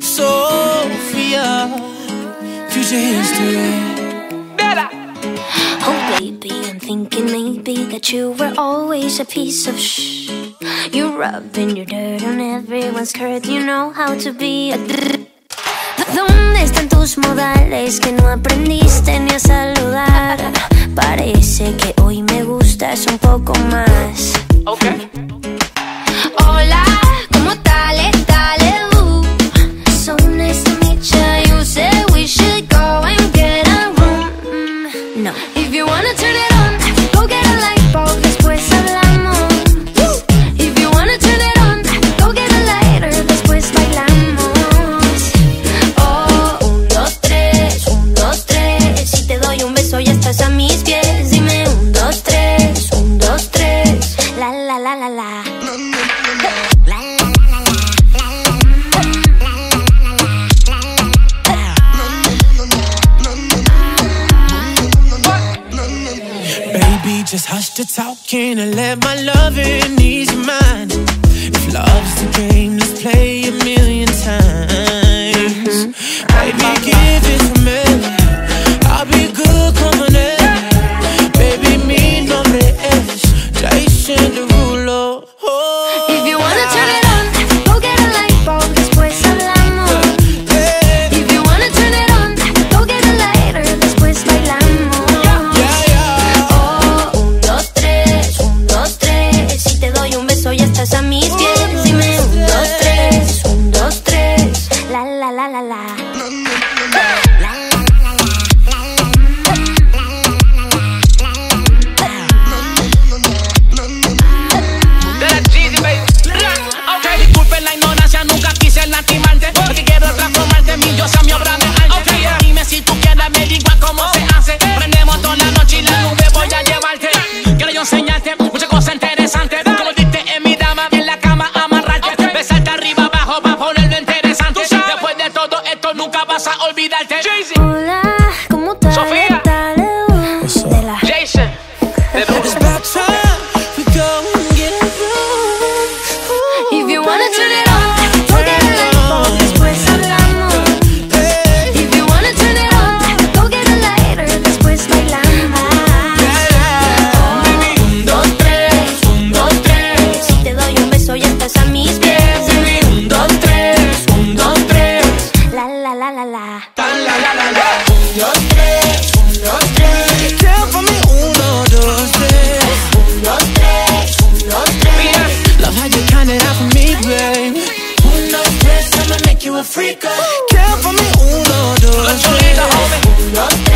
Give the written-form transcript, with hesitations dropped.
Sophia, future history. Better. Oh baby, I'm thinking maybe that you were always a piece of shh. You're rubbing your dirt on everyone's skirt. You know how to be a d. ¿Dónde están tus modales que no aprendiste ni a saludar? Parece que hoy me gustas un poco más. Okay. Hola, ¿cómo tal? So nice to meet you. You said we should go and get a room. No. If you wanna turn it on, go get a light bulb. Después hablamos. If you wanna turn it on, go get a lighter. Después bailamos. Oh, un, dos, tres, un, dos, tres. Si te doy un beso ya estás a mis pies. Dime un, dos, tres, un, dos, tres. La, la, la, la, la. Just hush the talking and let my loving ease your mind. If love's the game, let's play a million times. Baby, give it to me. I'll be good company. Baby, mi nombre es Jason Derulo. Oh. If you wanna turn it on, go get a light bulb. Después hablamos. If you wanna turn it on, go get a lighter. Después bailamos. A mis pies, dime un, dos, tres, la, la, la, la, la. Okay, disculpen la ignorancia, nunca quise lastimarte. Lo que quiero es transformarte en mi diosa, mi obra de arte. Dime si tú quieres, averigua cómo se hace. Prendemos toda la noche y la nube voy a llevarte. Quiero yo enseñarte muchas cosas interesantes. Jason. Hola, ¿cómo tal? Sophia. Jason Derulo. It's about time we go and get a room. If you wanna turn it on, go get a light bulb. Después hablamos. If you wanna turn it on, go get a lighter. Después bailamos. Oh, un, dos, tres, un, dos, tres. Si te doy un beso ya estás a mis pies. La la tan la la la la. Un, dos, tres, tell for me. Uno, dos, tres. Un, dos, tres, un, dos, tres. Love how you count it out for me, babe. Un, dos, tres, I'ma make you a freak. Tell for me. Uno, dos, tres.